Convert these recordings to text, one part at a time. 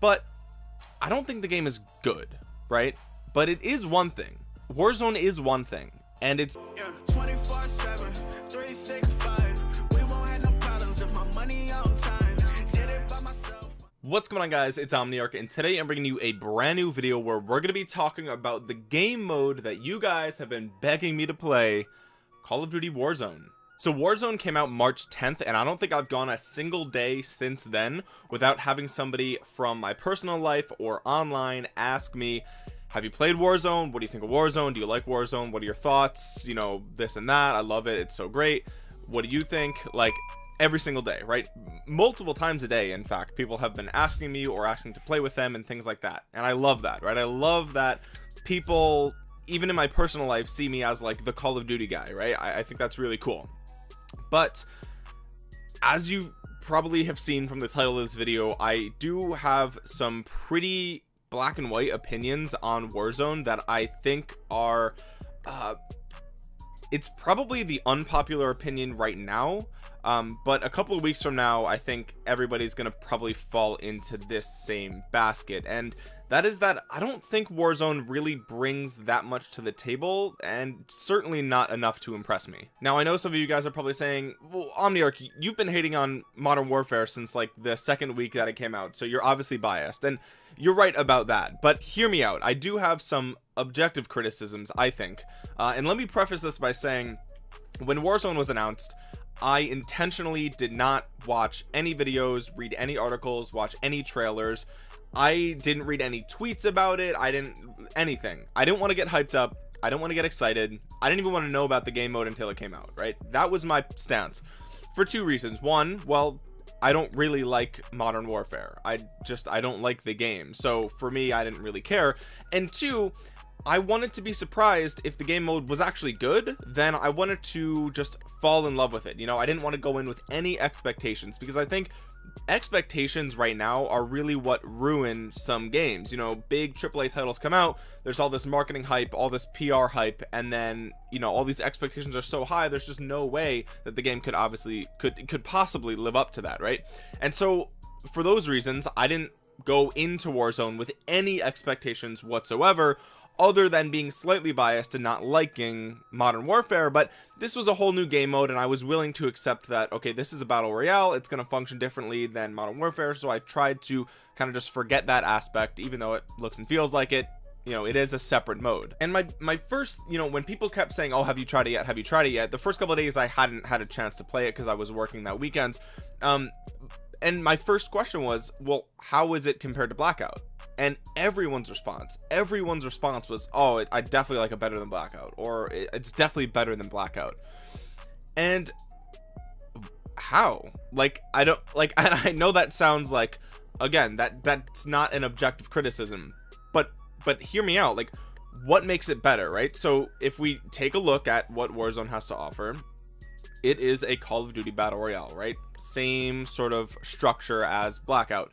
But I don't think the game is good, right? But it is one thing. Warzone is one thing, and it's 24/7, 365. We won't have no problems if my money on time. Did it by myself. What's going on, guys? It's Omniarch, and today I'm bringing you a brand new video where we're going to be talking about the game mode that you guys have been begging me to play, Call of Duty Warzone. So Warzone came out March 10th, and I don't think I've gone a single day since then without having somebody from my personal life or online ask me, have you played Warzone? What do you think of Warzone? Do you like Warzone? What are your thoughts? You know, this and that. I love it. It's so great. What do you think? Like every single day, right? Multiple times a day, in fact, people have been asking me or asking to play with them and things like that. And I love that, right? I love that people, even in my personal life, see me as like the Call of Duty guy, right? I think that's really cool. But as you probably have seen from the title of this video, I do have some pretty black and white opinions on Warzone that I think are it's probably the unpopular opinion right now, but a couple of weeks from now I think everybody's gonna probably fall into this same basket, and that is that I don't think Warzone really brings that much to the table, and certainly not enough to impress me. Now, I know some of you guys are probably saying, well, Omniarch, you've been hating on Modern Warfare since like the second week that it came out, so you're obviously biased, and you're right about that. But hear me out. I do have some objective criticisms, I think. And let me preface this by saying, when Warzone was announced, I intentionally did not watch any videos, read any articles, watch any trailers. I didn't read any tweets about it. I didn't anything. I didn't want to get hyped up. I didn't want to get excited. I didn't even want to know about the game mode until it came out, right? That was my stance for two reasons. One, well, I don't really like Modern Warfare. I don't like the game. So for me, I didn't really care. And two, I wanted to be surprised if the game mode was actually good, then I wanted to just fall in love with it. You know, I didn't want to go in with any expectations, because I think expectations right now are really what ruin some games. You know, big AAA titles come out, there's all this marketing hype, all this PR hype, and then, you know, all these expectations are so high, there's just no way that the game could possibly live up to that, right? And so for those reasons, I didn't go into Warzone with any expectations whatsoever, other than being slightly biased and not liking Modern Warfare. But this was a whole new game mode, and I was willing to accept that, okay, this is a battle royale, it's going to function differently than Modern Warfare. So I tried to kind of just forget that aspect, even though it looks and feels like it, you know, it is a separate mode. And my first, you know, when people kept saying, oh, have you tried it yet? Have you tried it yet? The first couple of days I hadn't had a chance to play it because I was working that weekend. And my first question was, well, how is it compared to Blackout? And everyone's response was, oh, I definitely like it better than Blackout, or it's definitely better than Blackout. And how? Like, I don't, like, and I know that sounds like, again, that's not an objective criticism, but hear me out. Like, what makes it better, right? So if we take a look at what Warzone has to offer, it is a Call of Duty battle royale, right? Same sort of structure as Blackout.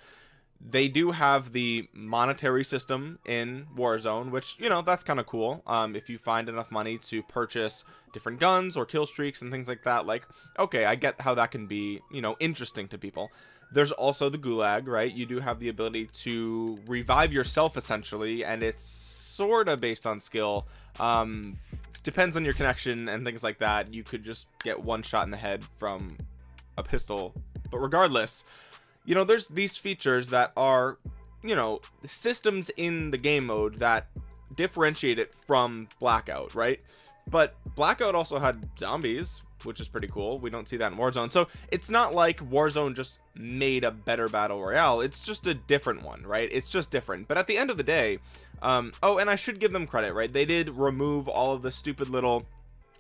They do have the monetary system in Warzone, which, you know, that's kind of cool. If you find enough money to purchase different guns or kill streaks and things like that, like, okay, I get how that can be, you know, interesting to people. There's also the Gulag, right? You do have the ability to revive yourself, essentially, and it's sort of based on skill. Depends on your connection and things like that. You could just get one shot in the head from a pistol, but regardless, you know, there's these features that are, you know, systems in the game mode that differentiate it from Blackout, right? But Blackout also had zombies, which is pretty cool. We don't see that in Warzone. So it's not like Warzone just made a better battle royale. It's just a different one, right? It's just different. But at the end of the day, oh, and I should give them credit, right? They did remove all of the stupid little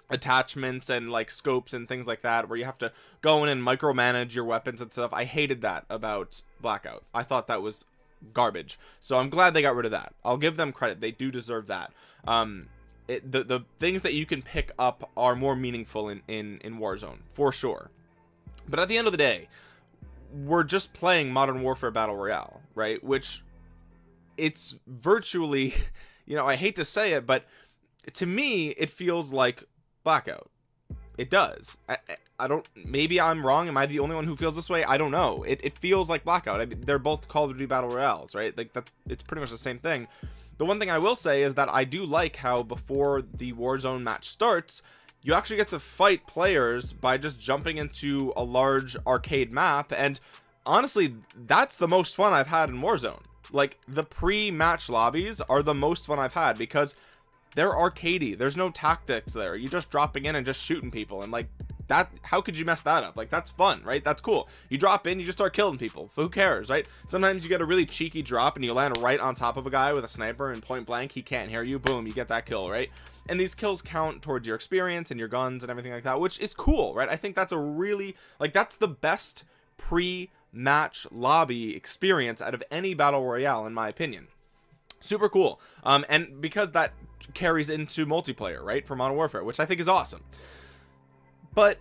attachments and like scopes and things like that, where you have to go in and micromanage your weapons and stuff. I hated that about Blackout. I thought that was garbage, so I'm glad they got rid of that. I'll give them credit, they do deserve that. The things that you can pick up are more meaningful in Warzone, for sure. But at the end of the day, we're just playing Modern Warfare battle royale, right? Which, it's virtually, you know, I hate to say it, but to me it feels like Blackout, It does. I don't, maybe I'm wrong. Am I the only one who feels this way? I don't know. It feels like Blackout. I mean, they're both Call of Duty Battle Royales, right? Like that's, it's pretty much the same thing. The one thing I will say is that I do like how before the Warzone match starts, you actually get to fight players by just jumping into a large arcade map. And honestly, that's the most fun I've had in Warzone. Like the pre-match lobbies are the most fun I've had because they're arcadey. There's no tactics there. You're just dropping in and just shooting people. And like that, how could you mess that up? Like that's fun, right? That's cool. You drop in, you just start killing people. Who cares, right? Sometimes you get a really cheeky drop and you land right on top of a guy with a sniper and point blank, he can't hear you. Boom, you get that kill, right? And these kills count towards your experience and your guns and everything like that, which is cool, right? I think that's a really, like that's the best pre-match lobby experience out of any battle royale, in my opinion. Super cool. And because that carries into multiplayer, right, for Modern Warfare, which I think is awesome. But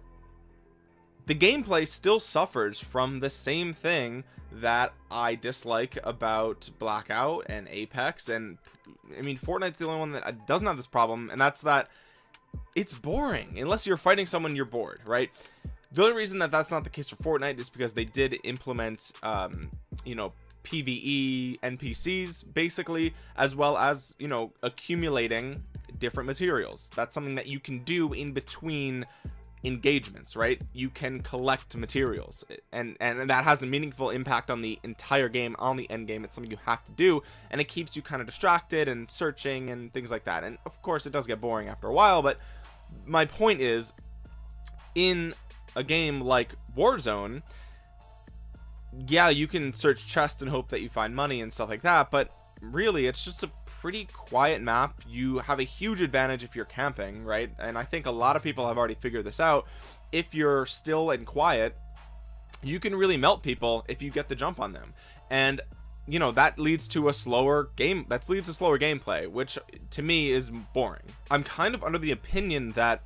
the gameplay still suffers from the same thing that I dislike about Blackout and Apex. And I mean, Fortnite's the only one that doesn't have this problem, and that's that it's boring. Unless you're fighting someone, you're bored, right? The only reason that that's not the case for Fortnite is because they did implement, you know, PvE NPCs basically, as well as, you know, accumulating different materials. That's something that you can do in between engagements, right? You can collect materials, and that has a meaningful impact on the entire game, on the end game. It's something you have to do, and it keeps you kind of distracted and searching and things like that. And of course it does get boring after a while, but my point is, in a game like Warzone, yeah, you can search chests and hope that you find money and stuff like that, but really it's just a pretty quiet map. You have a huge advantage if you're camping, right? And I think a lot of people have already figured this out. If you're still and quiet, you can really melt people if you get the jump on them. And you know, that leads to a slower game, that leads to slower gameplay, which to me is boring. I'm kind of under the opinion that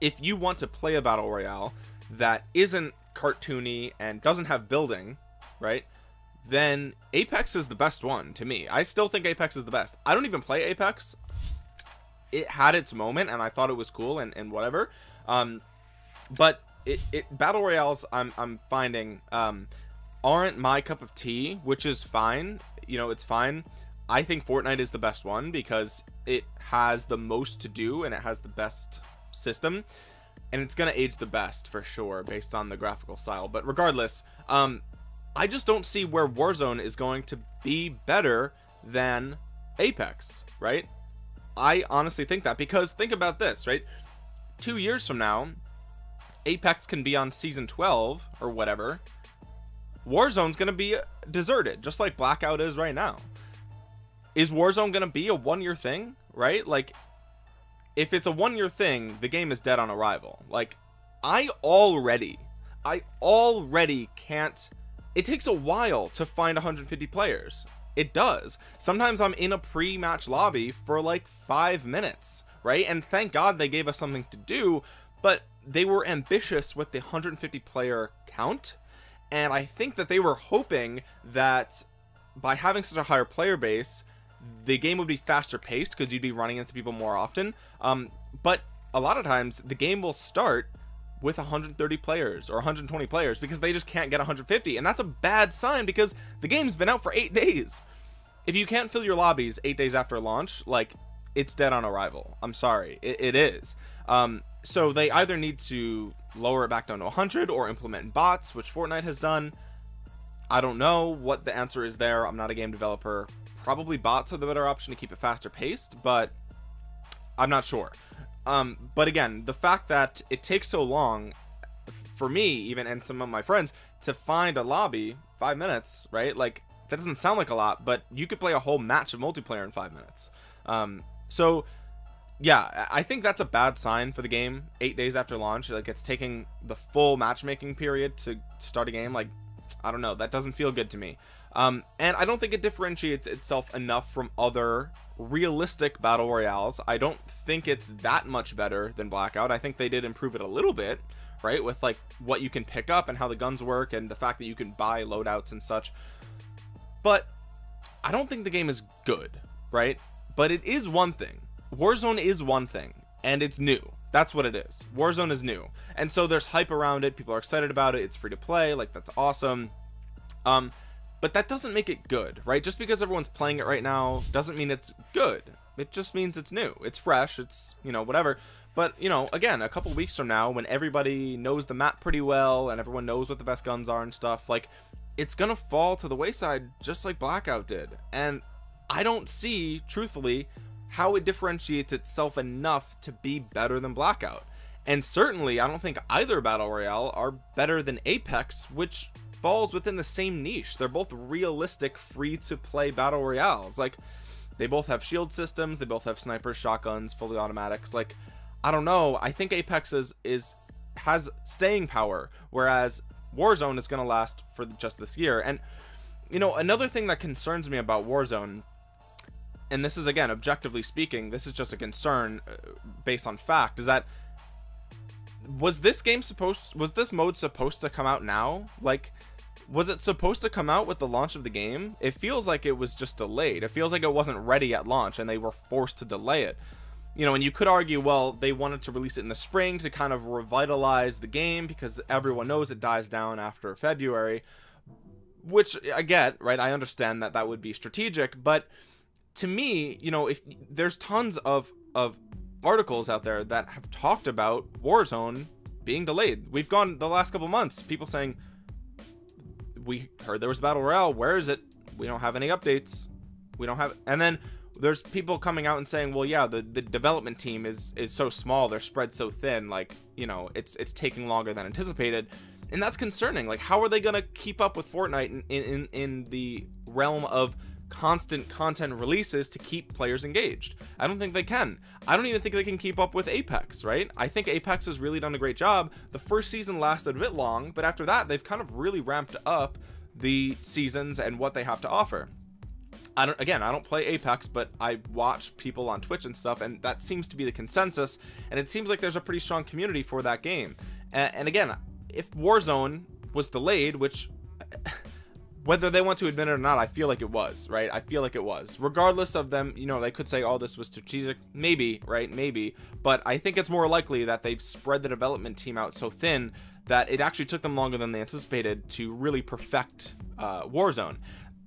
if you want to play a battle royale that isn't cartoony and doesn't have building, right, then Apex is the best one to me. I still think Apex is the best. I don't even play Apex. It had its moment and I thought it was cool and whatever. But it battle royales, I'm finding, aren't my cup of tea, which is fine. You know, it's fine. I think Fortnite is the best one because it has the most to do and it has the best system, and it's going to age the best for sure based on the graphical style. But regardless, I just don't see where Warzone is going to be better than Apex, right? I honestly think that, because think about this, right? 2 years from now, Apex can be on season 12 or whatever. Warzone's going to be deserted, just like Blackout is right now. Is Warzone going to be a one-year thing, right? Like, if it's a one-year thing, the game is dead on arrival. Like, I already can't. It takes a while to find 150 players. It does. Sometimes I'm in a pre-match lobby for like 5 minutes, right? And thank God they gave us something to do, but they were ambitious with the 150 player count. And I think that they were hoping that by having such a higher player base, the game would be faster paced because you'd be running into people more often. But a lot of times the game will start with 130 players or 120 players because they just can't get 150, and that's a bad sign because the game's been out for 8 days. If you can't fill your lobbies 8 days after launch, like, it's dead on arrival. I'm sorry, it is. So they either need to lower it back down to 100 or implement bots, which Fortnite has done. I don't know what the answer is there. I'm not a game developer. Probably bots are the better option to keep it faster paced, but I'm not sure. But again, the fact that it takes so long for me, even, and some of my friends, to find a lobby, 5 minutes, right? Like, that doesn't sound like a lot, but you could play a whole match of multiplayer in 5 minutes. So yeah, I think that's a bad sign for the game 8 days after launch. Like, it's taking the full matchmaking period to start a game. Like, I don't know, that doesn't feel good to me. And I don't think it differentiates itself enough from other realistic battle royales. I don't think it's that much better than Blackout. I think they did improve it a little bit, right, with like what you can pick up and how the guns work and the fact that you can buy loadouts and such. But I don't think the game is good, right? But it is one thing. Warzone is one thing, and it's new. That's what it is. Warzone is new, and so there's hype around it. People are excited about it. It's free to play, like, that's awesome. But that doesn't make it good, right? Just because everyone's playing it right now doesn't mean it's good. It just means it's new, it's fresh, it's, you know, whatever. But, you know, again, a couple weeks from now, when everybody knows the map pretty well and everyone knows what the best guns are and stuff, like, it's gonna fall to the wayside just like Blackout did. And I don't see, truthfully, how it differentiates itself enough to be better than Blackout. And certainly I don't think either battle royale are better than Apex, which falls within the same niche. They're both realistic free to play battle royales. Like, they both have shield systems, they both have snipers, shotguns, fully automatics. Like, I don't know, I think Apex has staying power, whereas Warzone is gonna last for just this year. And, you know, another thing that concerns me about Warzone, and this is, again, objectively speaking, this is just a concern based on fact, is that was this mode supposed to come out now? Like, was it supposed to come out with the launch of the game? It feels like it was just delayed. It feels like it wasn't ready at launch and they were forced to delay it. You know, and you could argue, well, they wanted to release it in the spring to kind of revitalize the game, because everyone knows it dies down after February, which I get, right? I understand that that would be strategic, but to me, you know, if there's tons of articles out there that have talked about Warzone being delayed. We've gone the last couple months, people saying, we heard there was a battle royale, where is it? We don't have any updates. We don't have, and then there's people coming out and saying, well, yeah, the development team is so small, they're spread so thin, like, you know, it's taking longer than anticipated. And that's concerning. Like, how are they gonna keep up with Fortnite in the realm of constant content releases to keep players engaged? I don't think they can. I don't even think they can keep up with Apex, right? I think Apex has really done a great job. The first season lasted a bit long, but after that they've kind of really ramped up the seasons and what they have to offer. I don't play Apex, but I watch people on Twitch and stuff, and that seems to be the consensus, and it seems like there's a pretty strong community for that game. And again, if Warzone was delayed, which whether they want to admit it or not, I feel like it was, right? I feel like it was. Regardless of them, you know, they could say, oh, this was strategic. Maybe, right? Maybe. But I think it's more likely that they've spread the development team out so thin that it actually took them longer than they anticipated to really perfect Warzone.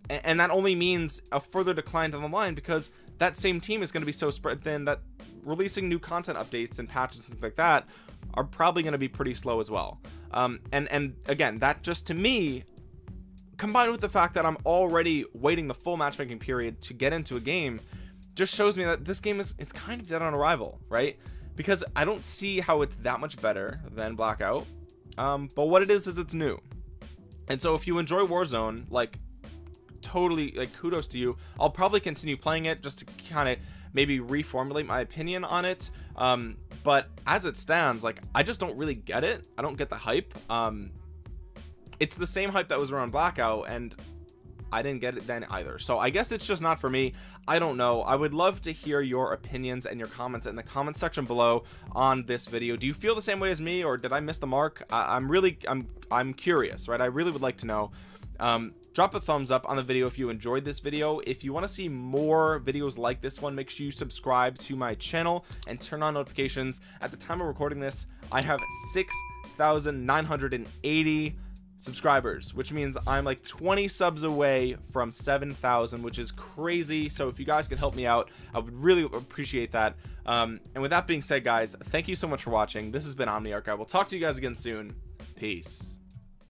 And that only means a further decline down the line, because that same team is going to be so spread thin that releasing new content updates and patches and things like that are probably going to be pretty slow as well. And again, that just, to me, combined with the fact that I'm already waiting the full matchmaking period to get into a game, just shows me that this game is, it's kind of dead on arrival, right? Because I don't see how it's that much better than Blackout. But what it is it's new. And so if you enjoy Warzone, like, totally, like, kudos to you. I'll probably continue playing it just to kind of maybe reformulate my opinion on it. But as it stands, like, I just don't really get it. I don't get the hype. It's the same hype that was around Blackout, and I didn't get it then either. So I guess it's just not for me. I don't know. I would love to hear your opinions and your comments in the comment section below on this video. Do you feel the same way as me, or did I miss the mark? I'm curious, right? I really would like to know. Drop a thumbs up on the video if you enjoyed this video. If you want to see more videos like this one, make sure you subscribe to my channel and turn on notifications. At the time of recording this, I have 6,980 subscribers, which means I'm like 20 subs away from 7,000, which is crazy. So if you guys could help me out, I would really appreciate that. And with that being said, guys, thank you so much for watching. This has been Omniarch. I will talk to you guys again soon. Peace.